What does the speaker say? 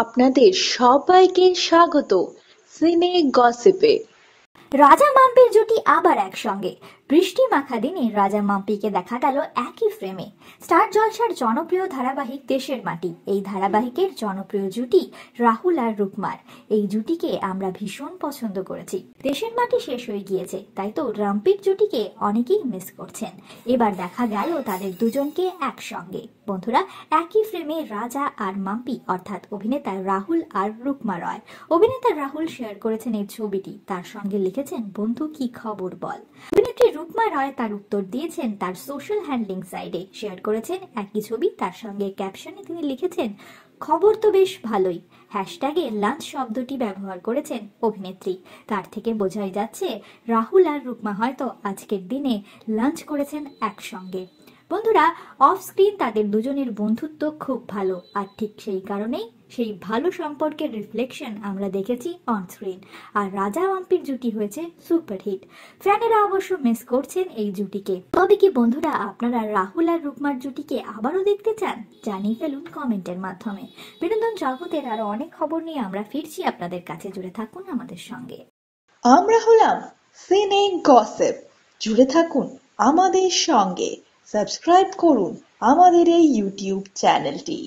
আপনাদের সবাইকে স্বাগত সিনে গসিপে। রাজা মাম্পির জুটি আবার একসঙ্গে। বৃষ্টি মাখা দিনে রাজা মাম্পিকে দেখা গেল একই ফ্রেমে। স্টার জলসার জনপ্রিয় ধারাবাহিক দেশের মাটি, এই ধারাবাহিকের জনপ্রিয় জুটি রাহুল আর রুকমার। এই জুটিকে আমরা ভীষণ পছন্দ করেছি। দেশের মাটি শেষ হয়ে গিয়েছে, তাই তো রাম্পির জুটিকে অনেকেই মিস করছেন। এবার দেখা গেল তাদের দুজনকে একসঙ্গে। বন্ধুরা, একই ফ্রেমে রাজা আর মাম্পি, অর্থাৎ অভিনেতা রাহুল আর রুকমা রয়। অভিনেতা রাহুল শেয়ার করেছেন এই ছবিটি, তার সঙ্গে লিখেছেন, বন্ধু কি খবর বল। অভিনেত্রী রুকমা রয় তার উত্তর দিয়েছেন তার সোশ্যাল হ্যান্ডলিং সাইডে, শেয়ার করেছেন একই ছবি, তার সঙ্গে ক্যাপশনে তিনি লিখেছেন, খবর তো বেশ ভালোই। হ্যাশট্যাগে লাঞ্চ শব্দটি ব্যবহার করেছেন অভিনেত্রী। তার থেকে বোঝাই যাচ্ছে রাহুল আর রুকমা হয়তো আজকের দিনে লাঞ্চ করেছেন একসঙ্গে। বন্ধুরা, অফ স্ক্রিন তাদের দুজনের বন্ধুত্ব খুব ভালো, আর ঠিক সেই কারণেই সেই ভালো সম্পর্কের রিফ্লেকশন আমরা দেখেছি অন স্ক্রিন। আর রাজা মাম্পির জুটি হয়েছে সুপারহিট। ফ্যানেরা অবশ্য মিস করছেন এই জুটিকে। তবে কি বন্ধুরা, আপনারা রাহুল আর রুকমার জুটিকে আবারও দেখতে চান? জানিয়ে ফেলুন কমেন্টের মাধ্যমে। বিনোদন জগতের আরো অনেক খবর নিয়ে আমরা ফিরছি আপনাদের কাছে। জুড়ে থাকুন আমাদের সঙ্গে। আমরা হলাম সিনে গসিপ। জুড়ে থাকুন আমাদের সঙ্গে। সাবস্ক্রাইব করুন আমাদের এই ইউটিউব চ্যানেলটি।